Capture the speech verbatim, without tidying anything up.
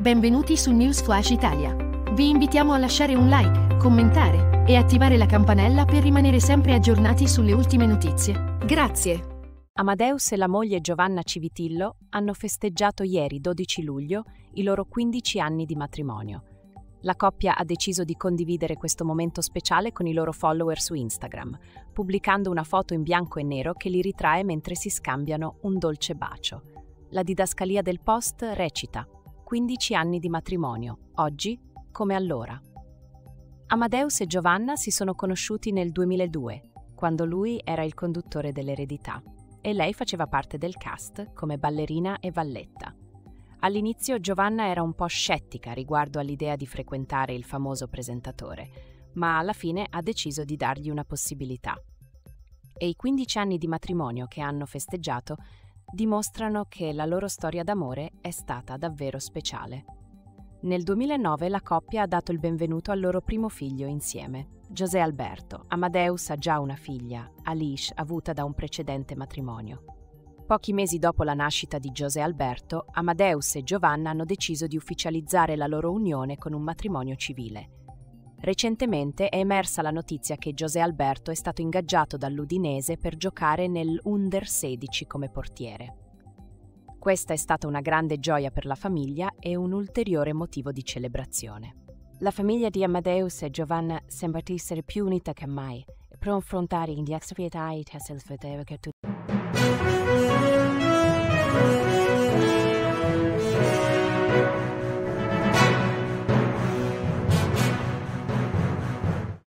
Benvenuti su News Flash Italia. Vi invitiamo a lasciare un like, commentare e attivare la campanella per rimanere sempre aggiornati sulle ultime notizie. Grazie! Amadeus e la moglie Giovanna Civitillo hanno festeggiato ieri, dodici luglio, i loro quindici anni di matrimonio. La coppia ha deciso di condividere questo momento speciale con i loro follower su Instagram, pubblicando una foto in bianco e nero che li ritrae mentre si scambiano un dolce bacio. La didascalia del post recita: quindici anni di matrimonio, oggi come allora. Amadeus e Giovanna si sono conosciuti nel duemiladue, quando lui era il conduttore dell'Eredità e lei faceva parte del cast come ballerina e valletta. All'inizio Giovanna era un po' scettica riguardo all'idea di frequentare il famoso presentatore, ma alla fine ha deciso di dargli una possibilità. E i quindici anni di matrimonio che hanno festeggiato dimostrano che la loro storia d'amore è stata davvero speciale. Nel duemilanove la coppia ha dato il benvenuto al loro primo figlio insieme, José Alberto. Amadeus ha già una figlia, Alice, avuta da un precedente matrimonio. Pochi mesi dopo la nascita di José Alberto, Amadeus e Giovanna hanno deciso di ufficializzare la loro unione con un matrimonio civile. Recentemente è emersa la notizia che José Alberto è stato ingaggiato dall'Udinese per giocare nell'Under sedici come portiere. Questa è stata una grande gioia per la famiglia e un ulteriore motivo di celebrazione. La famiglia di Amadeus e Giovanna sembra essere più unita che mai, per affrontare gli aspetti che tutti.